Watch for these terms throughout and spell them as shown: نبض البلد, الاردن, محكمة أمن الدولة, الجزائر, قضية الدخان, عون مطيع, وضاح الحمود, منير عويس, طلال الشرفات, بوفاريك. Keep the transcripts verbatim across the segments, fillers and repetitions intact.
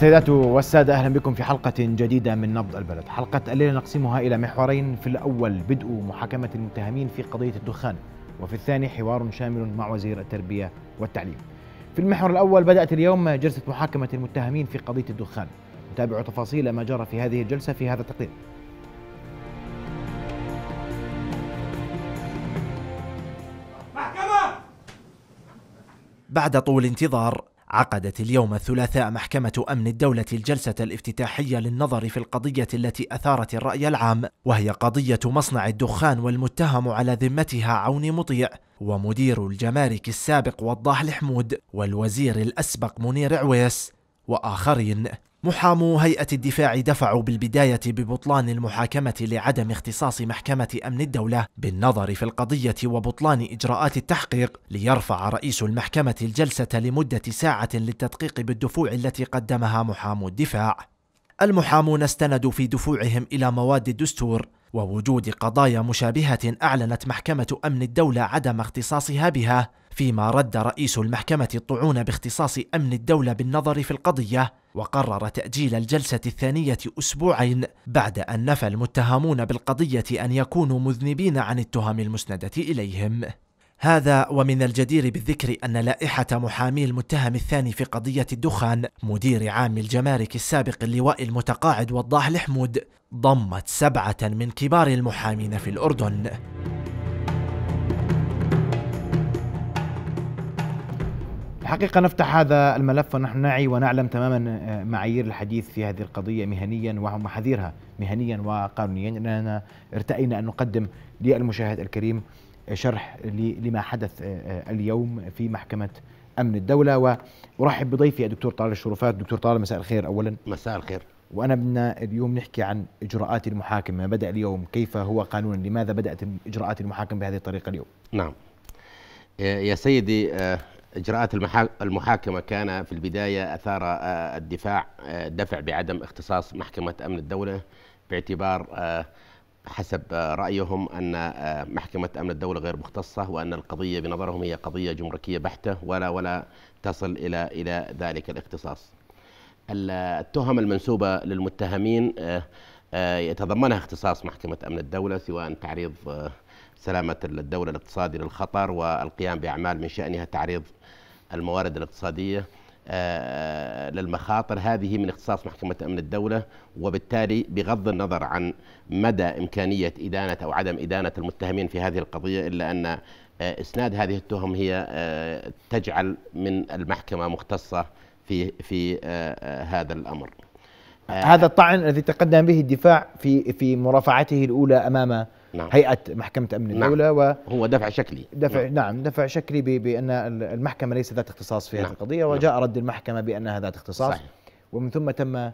السيدات والسادة، أهلا بكم في حلقة جديدة من نبض البلد. حلقة الليلة نقسمها إلى محورين، في الأول بدء محاكمة المتهمين في قضية الدخان، وفي الثاني حوار شامل مع وزير التربية والتعليم. في المحور الأول بدأت اليوم جلسة محاكمة المتهمين في قضية الدخان، نتابع تفاصيل ما جرى في هذه الجلسة في هذا التقرير. بعد طول انتظار عقدت اليوم الثلاثاء محكمة أمن الدولة الجلسة الافتتاحية للنظر في القضية التي أثارت الرأي العام، وهي قضية مصنع الدخان والمتهم على ذمتها عون مطيع ومدير الجمارك السابق وضاح الحمود والوزير الأسبق منير عويس وآخرين. محامو هيئة الدفاع دفعوا بالبداية ببطلان المحاكمة لعدم اختصاص محكمة أمن الدولة بالنظر في القضية وبطلان إجراءات التحقيق، ليرفع رئيس المحكمة الجلسة لمدة ساعة للتدقيق بالدفوع التي قدمها محامو الدفاع. المحامون استندوا في دفوعهم إلى مواد الدستور ووجود قضايا مشابهة أعلنت محكمة أمن الدولة عدم اختصاصها بها، فيما رد رئيس المحكمة الطعون باختصاص أمن الدولة بالنظر في القضية، وقرر تأجيل الجلسة الثانية أسبوعين بعد أن نفى المتهمون بالقضية أن يكونوا مذنبين عن التهم المسندة إليهم. هذا ومن الجدير بالذكر أن لائحة محامي المتهم الثاني في قضية الدخان مدير عام الجمارك السابق اللواء المتقاعد وضاح الحمود ضمت سبعة من كبار المحامين في الأردن. الحقيقة نفتح هذا الملف ونحن نعي ونعلم تماما معايير الحديث في هذه القضية مهنيا ومحاذيرها مهنيا وقانونيا، لأننا ارتأينا أن نقدم للمشاهد الكريم شرح لما حدث اليوم في محكمة أمن الدولة. وأرحب بضيفي الدكتور طلال الشرفات. دكتور طلال، مساء الخير. أولا مساء الخير. وأنا بدنا اليوم نحكي عن إجراءات المحاكمة، بدأ اليوم، كيف هو قانونا؟ لماذا بدأت إجراءات المحاكمة بهذه الطريقة اليوم؟ نعم يا سيدي، إجراءات المحاكمة كان في البداية أثار الدفاع دفع بعدم اختصاص محكمة أمن الدولة باعتبار حسب رأيهم أن محكمة أمن الدولة غير مختصة، وأن القضية بنظرهم هي قضية جمركية بحتة ولا ولا تصل إلى إلى ذلك الاختصاص. التهم المنسوبة للمتهمين يتضمنها اختصاص محكمة أمن الدولة، سواء تعريض سلامة الدولة الاقتصادي للخطر والقيام بأعمال من شأنها تعريض الموارد الاقتصادية للمخاطر، هذه من اختصاص محكمة أمن الدولة، وبالتالي بغض النظر عن مدى إمكانية إدانة أو عدم إدانة المتهمين في هذه القضية، إلا أن إسناد هذه التهم هي تجعل من المحكمة مختصة في في هذا الأمر. هذا الطعن الذي تقدم به الدفاع في في مرافعته الأولى أمام نعم. هيئة محكمة أمن الدولة، نعم. وهو دفع شكلي دفع نعم. نعم دفع شكلي بأن المحكمة ليست ذات اختصاص في نعم. هذه القضية، وجاء نعم. رد المحكمة بأنها ذات اختصاص، صحيح. ومن ثم تم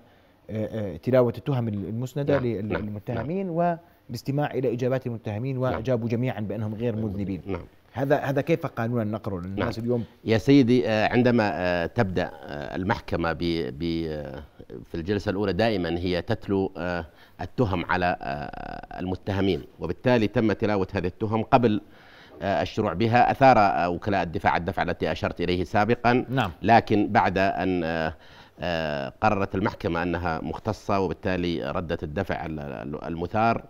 تلاوة التهم المسندة نعم. للمتهمين نعم. والاستماع إلى إجابات المتهمين، وأجابوا جميعا بأنهم غير مذنبين. نعم. هذا هذا كيف قانونا نقره للناس نعم. اليوم يا سيدي؟ عندما تبدأ المحكمة ب في الجلسة الأولى دائما هي تتلو التهم على المتهمين، وبالتالي تم تلاوة هذه التهم قبل الشروع بها. أثار وكلاء الدفاع الدفع التي أشرت إليه سابقا نعم. لكن بعد أن قررت المحكمة أنها مختصة وبالتالي ردت الدفع المثار،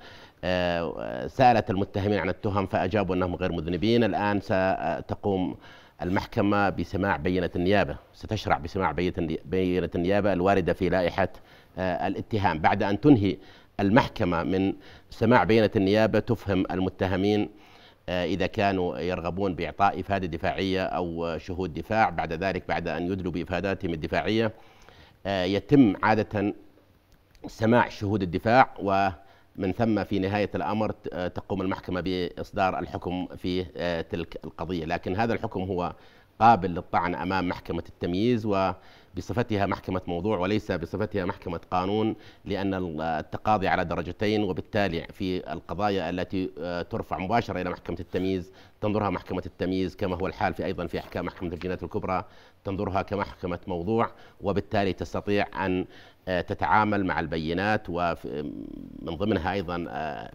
سألت المتهمين عن التهم فأجابوا أنهم غير مذنبين. الآن ستقوم المحكمة بسماع بينة النيابة، ستشرع بسماع بينة النيابة الواردة في لائحة الاتهام. بعد أن تنهي المحكمة من سماع بينة النيابة تفهم المتهمين إذا كانوا يرغبون بإعطاء إفادة دفاعية أو شهود دفاع. بعد ذلك بعد أن يدلوا بإفاداتهم الدفاعية يتم عادة سماع شهود الدفاع، ومن ثم في نهاية الأمر تقوم المحكمة بإصدار الحكم في تلك القضية. لكن هذا الحكم هو قابل للطعن أمام محكمة التمييز، وبصفتها محكمة موضوع وليس بصفتها محكمة قانون، لأن التقاضي على درجتين، وبالتالي في القضايا التي ترفع مباشرة إلى محكمة التمييز تنظرها محكمة التمييز، كما هو الحال في أيضا في أحكام محكمة الجنايات الكبرى تنظرها كمحكمة موضوع، وبالتالي تستطيع أن تتعامل مع البينات، ومن ضمنها أيضا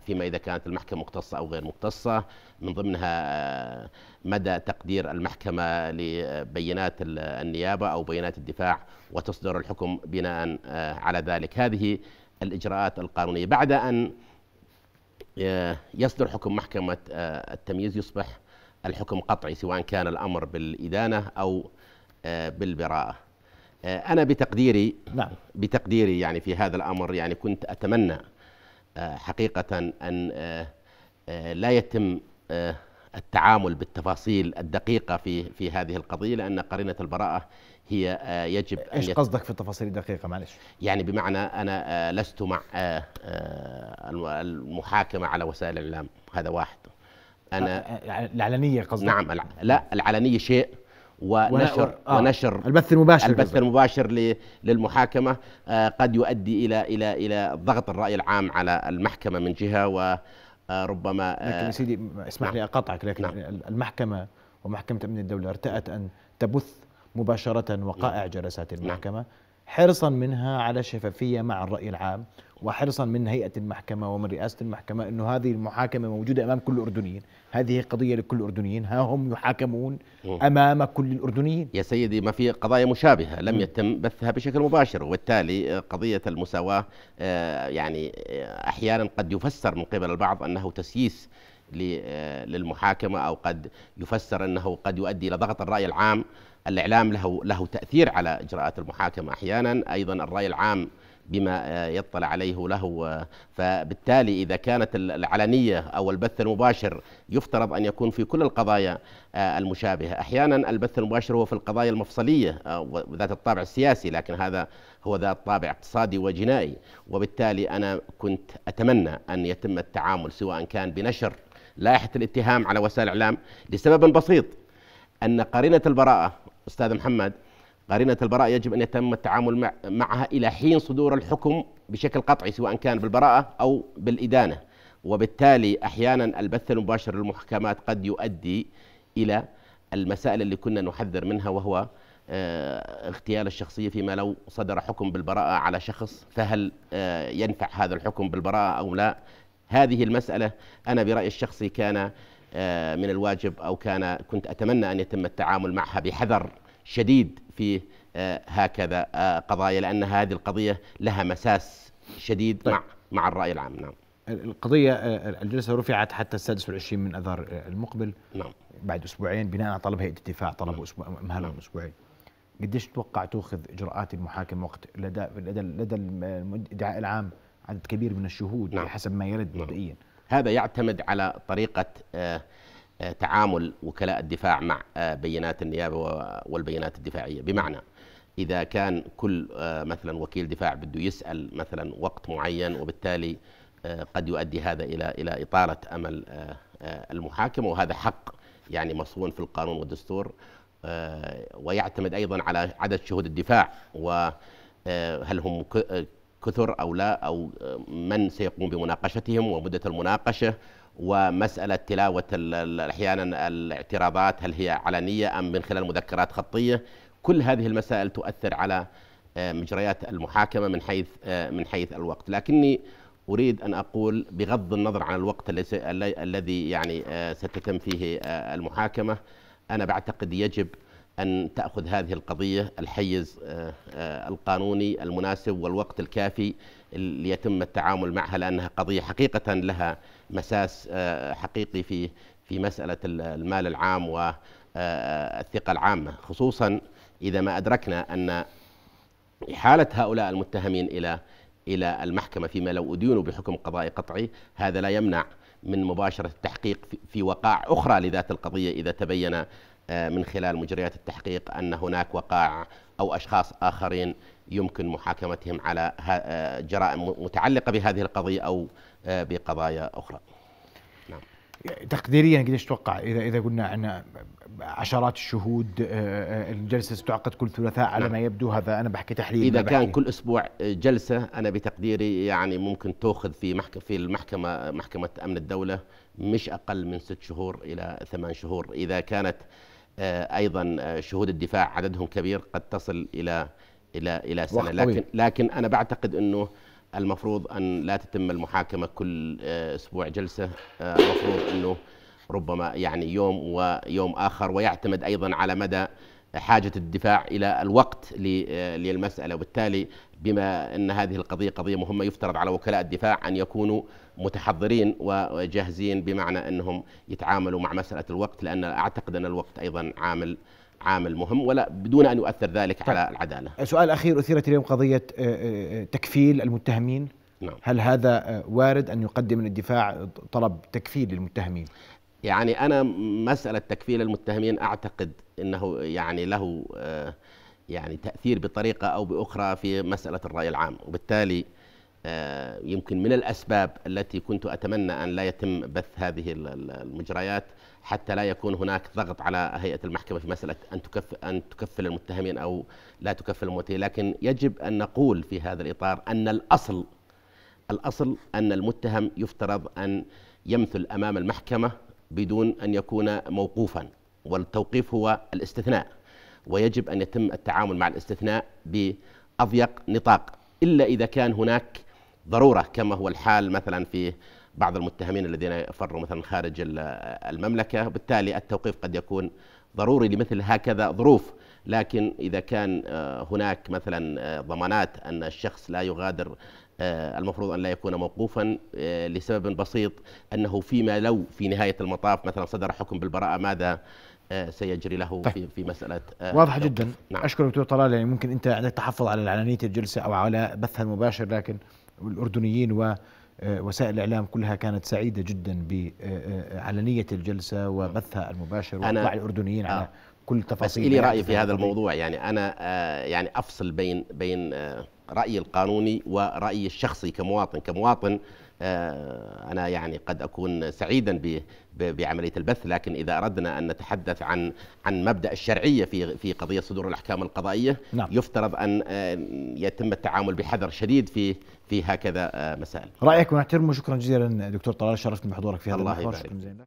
فيما إذا كانت المحكمة مختصة أو غير مختصة، من ضمنها مدى تقدير المحكمة لبينات النيابة أو بينات الدفاع وتصدر الحكم بناء على ذلك. هذه الإجراءات القانونية. بعد أن يصدر حكم محكمة التمييز يصبح الحكم قطعي، سواء كان الأمر بالإدانة أو بالبراءة. أنا بتقديري نعم. بتقديري يعني في هذا الأمر يعني كنت أتمنى حقيقة أن لا يتم التعامل بالتفاصيل الدقيقة في في هذه القضية، لأن قرينة البراءة هي يجب أن إيش قصدك في التفاصيل الدقيقة؟ معلش يعني بمعنى أنا لست مع المحاكمة على وسائل الإعلام، هذا واحد. أنا العلنية قصدك؟ نعم، لا العلنية شيء ونشر آه ونشر البث المباشر البث المباشر للمحاكمة قد يؤدي إلى إلى إلى ضغط الرأي العام على المحكمة من جهة، وربما لكن يا سيدي اسمح نعم. لي أقاطعك، لكن نعم. المحكمة ومحكمة أمن الدولة ارتأت أن تبث مباشرة وقائع جلسات المحكمة، حرصا منها على شفافية مع الرأي العام، وحرصا من هيئة المحكمة ومن رئاسة المحكمة أنه هذه المحاكمة موجودة أمام كل الأردنيين، هذه قضية لكل الأردنيين، ها هم يحاكمون أمام كل الأردنيين. يا سيدي ما في قضايا مشابهة لم يتم بثها بشكل مباشر، وبالتالي قضية المساواة يعني أحيانا قد يفسر من قبل البعض أنه تسييس للمحاكمة، أو قد يفسر أنه قد يؤدي إلى ضغط الرأي العام. الإعلام له له تأثير على إجراءات المحاكمة أحيانا، أيضا الرأي العام بما يطلع عليه له، فبالتالي إذا كانت العلنية أو البث المباشر يفترض أن يكون في كل القضايا المشابهة. أحيانا البث المباشر هو في القضايا المفصلية وذات الطابع السياسي، لكن هذا هو ذات طابع اقتصادي وجنائي، وبالتالي أنا كنت أتمنى أن يتم التعامل سواء كان بنشر لائحة الاتهام على وسائل الإعلام، لسبب بسيط أن قرينة البراءة أستاذ محمد، قرينة البراءة يجب أن يتم التعامل معها إلى حين صدور الحكم بشكل قطعي، سواء كان بالبراءة أو بالإدانة، وبالتالي أحيانا البث المباشر للمحكمات قد يؤدي إلى المسائل اللي كنا نحذر منها، وهو اغتيال الشخصية، فيما لو صدر حكم بالبراءة على شخص فهل ينفع هذا الحكم بالبراءة أو لا. هذه المسألة أنا برأيي الشخصي كان من الواجب أو كان كنت أتمنى أن يتم التعامل معها بحذر شديد في هكذا قضايا، لأن هذه القضية لها مساس شديد طيب. مع مع الرأي العام. نعم. القضية الجلسة رفعت حتى السادس والعشرين من أذار المقبل، نعم، بعد أسبوعين بناء على طلب هيئة الدفاع، طلبوا أسبوع مهلهم نعم. أسبوعين. قديش تتوقع تأخذ إجراءات المحاكم وقت لدى لدى لدى الادعاء العام عدد كبير من الشهود نعم. بحسب ما يرد مبدئيا نعم. هذا يعتمد على طريقة تعامل وكلاء الدفاع مع بيانات النيابة والبيانات الدفاعية، بمعنى إذا كان كل مثلا وكيل دفاع بده يسأل مثلا وقت معين، وبالتالي قد يؤدي هذا إلى إلى إطالة أمل المحاكمة، وهذا حق يعني مصون في القانون والدستور، ويعتمد أيضا على عدد شهود الدفاع وهل هم كثر أو لا، أو من سيقوم بمناقشتهم ومدة المناقشة، ومسألة تلاوة أحيانا الاعتراضات هل هي علنية أم من خلال مذكرات خطية. كل هذه المسائل تؤثر على مجريات المحاكمة من حيث من حيث الوقت، لكني أريد أن أقول بغض النظر عن الوقت الذي يعني ستتم فيه المحاكمة، أنا بعتقد يجب أن تأخذ هذه القضية الحيز القانوني المناسب والوقت الكافي ليتم التعامل معها، لأنها قضية حقيقة لها مساس حقيقي في في مسألة المال العام والثقة العامة، خصوصا إذا ما أدركنا أن إحالة هؤلاء المتهمين إلى إلى المحكمة فيما لو أدينوا بحكم قضائي قطعي، هذا لا يمنع من مباشرة التحقيق في وقائع أخرى لذات القضية إذا تبين من خلال مجريات التحقيق أن هناك وقائع أو أشخاص آخرين يمكن محاكمتهم على جرائم متعلقة بهذه القضية أو بقضايا أخرى. نعم. تقديريا قديش تتوقع إذا إذا قلنا أن عشرات الشهود، الجلسة ستعقد كل ثلاثاء على نعم. ما يبدو، هذا أنا بحكي تحليل، إذا كان بحكي. كل أسبوع جلسة، أنا بتقديري يعني ممكن تأخذ في محكمة في المحكمة محكمة أمن الدولة مش أقل من ست شهور إلى ثمان شهور، إذا كانت أيضا شهود الدفاع عددهم كبير قد تصل إلى الى الى سنه، لكن لكن انا بعتقد انه المفروض ان لا تتم المحاكمه كل اسبوع جلسه، المفروض انه ربما يعني يوم ويوم اخر، ويعتمد ايضا على مدى حاجه الدفاع الى الوقت للمساله، وبالتالي بما ان هذه القضيه قضيه مهمه يفترض على وكلاء الدفاع ان يكونوا متحضرين وجاهزين، بمعنى انهم يتعاملوا مع مساله الوقت، لان اعتقد ان الوقت ايضا عامل عامل مهم ولا بدون ان يؤثر ذلك طيب. على العداله. سؤال اخير، اثيرت اليوم قضيه تكفيل المتهمين، نعم. هل هذا وارد ان يقدم من الدفاع طلب تكفيل للمتهمين؟ يعني انا مساله تكفيل المتهمين اعتقد انه يعني له يعني تاثير بطريقه او باخرى في مساله الراي العام، وبالتالي يمكن من الاسباب التي كنت اتمنى ان لا يتم بث هذه المجريات حتى لا يكون هناك ضغط على هيئه المحكمه في مساله ان تكفل ان تكفل المتهمين او لا تكفل المتهمين، لكن يجب ان نقول في هذا الاطار ان الاصل الاصل ان المتهم يفترض ان يمثل امام المحكمه بدون ان يكون موقوفا، والتوقيف هو الاستثناء، ويجب ان يتم التعامل مع الاستثناء باضيق نطاق، الا اذا كان هناك ضروره كما هو الحال مثلا في بعض المتهمين الذين فروا مثلا خارج المملكه، بالتالي التوقيف قد يكون ضروري لمثل هكذا ظروف، لكن اذا كان هناك مثلا ضمانات ان الشخص لا يغادر، المفروض ان لا يكون موقوفا لسبب بسيط، انه فيما لو في نهايه المطاف مثلا صدر حكم بالبراءه ماذا سيجري له طيب. في مساله واضحه جدا. نعم. اشكر دكتور طلال، يعني ممكن انت عندك تحفظ على علانيه الجلسه او على بثها المباشر، لكن الاردنيين و وسائل الإعلام كلها كانت سعيدة جدا بعلنية الجلسة وبثها المباشر وإطلاع الأردنيين آه على كل تفاصيل. بس لي رأي في هذا الموضوع، يعني أنا آه يعني أفصل بين بين آه رأيي القانوني ورأيي الشخصي كمواطن كمواطن آه أنا يعني قد أكون سعيدا بعملية البث، لكن إذا أردنا أن نتحدث عن عن مبدأ الشرعية في في قضية صدور الأحكام القضائية، نعم. يفترض أن آه يتم التعامل بحذر شديد في في هكذا آه مسائل. رأيك ونحترمه، شكرا جزيلا دكتور طلال، شرفت بحضورك في هذا المحور. شكرا جزيلا.